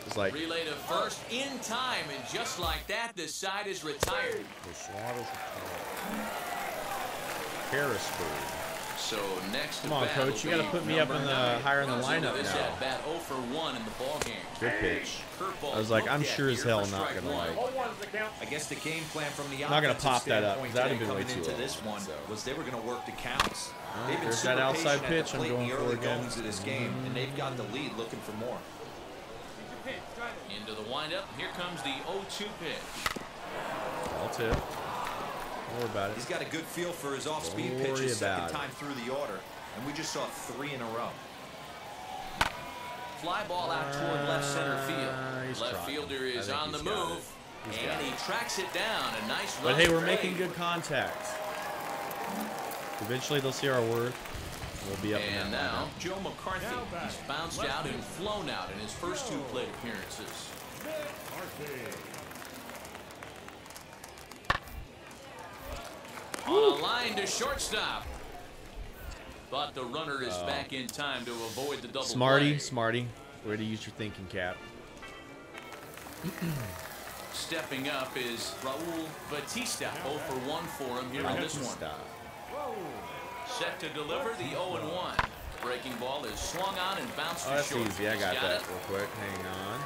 It's like relay to first in time, and just like that, this side is retired. The side is retired. Harrisburg. So next Come on, coach. You got to put me up in the higher in the lineup this now. Bat oh for one in the ball game. Good pitch. I was like, I'm sure as hell not gonna like. I guess the game plan from the not gonna pop that up because that'd have been way too low. This one was they were gonna work the counts. Right, there's that outside pitch. I'm going for again. To this game, and they've got the lead, looking for more. Into the windup. Here comes the oh two pitch. Ball two. About it. He's got a good feel for his off-speed pitches second time it. through the order, and we just saw three in a row. Fly ball out uh, toward left center field. Left trying. fielder is on the move, and he tracks it down. A nice run. But hey, we're trade. making good contact. Eventually, they'll see our worth. We'll be up. And in that now, moment. Joe McCarthy. He's bounced left out and flown out in his first two plate appearances. McCarthy. On a line to shortstop, but the runner is uh, back in time to avoid the double Smarty, play. Smarty, way to use your thinking cap. Stepping up is Raul Batista. oh for one for him here on this one. Set to deliver the oh and one. Breaking ball is swung on and bounced oh, to short. That's easy. I got, got that it. real quick. Hang on.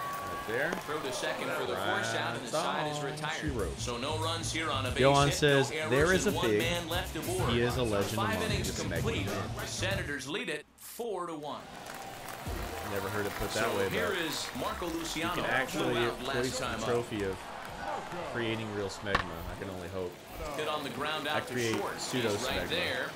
There. Throw to second for the force out, and the side is retired. So no runs here on a base Yohan hit, says no there is a big. Man left to board. He is a legend. So five innings complete. Senators lead it four to one. Never heard it put that so way. Here but is Marco Luciano. You can actually place the trophy of creating real smegma. I can only hope. Hit on the ground out to short. Pseudo smegma. Right there.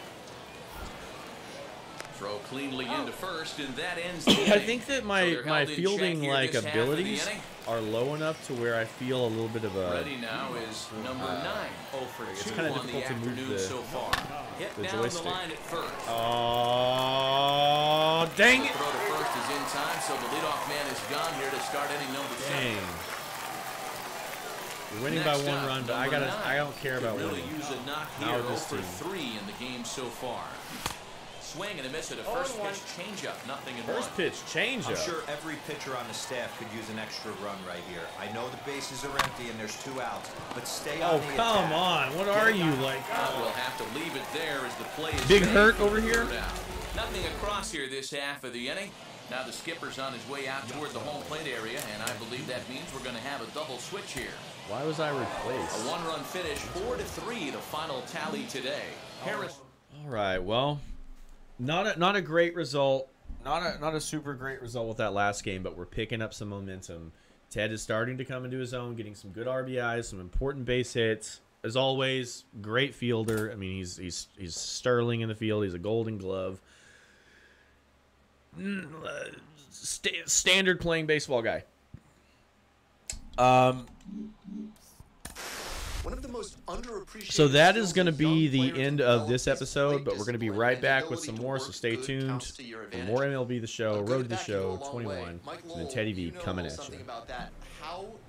Throw cleanly into first, and that ends the I think that my so my fielding like abilities are low enough to where I feel a little bit of a ready now is number uh, nine. oh for two it's kind of difficult to move the, so far. the joystick. The line at first. Oh, dang it! The throw to first is in time, so the leadoff man is gone here to start inning number dang. seven. We're winning Next by one up, run, but I gotta nine. I don't care about really winning. Use a knock here oh for three in the game so far. Swing and a miss at a first pitch changeup, nothing in one. First pitch changeup. I'm sure every pitcher on the staff could use an extra run right here. I know the bases are empty and there's two outs, but stay on the attack. Oh, come on. What are you like? We'll have to leave it there as the play is big hurt over here. Nothing across here this half of the inning. Now the skipper's on his way out toward the home plate area, and I believe that means we're going to have a double switch here. Why was I replaced? A one-run finish, four to three, the final tally today. Harris. All right. Well. Not a, not a great result, not a, not a super great result with that last game, but we're picking up some momentum. Ted is starting to come into his own, getting some good R B Is, some important base hits. as always, great fielder. I mean, he's he's he's sterling in the field. He's a Golden Glove. St- standard playing baseball guy. Um. One of the most underappreciated. So that is going to be the end of this episode, but we're going to be right back with some more, so stay tuned for more M L B The Show, Road to the Show twenty-one, and then Teddy V coming at you.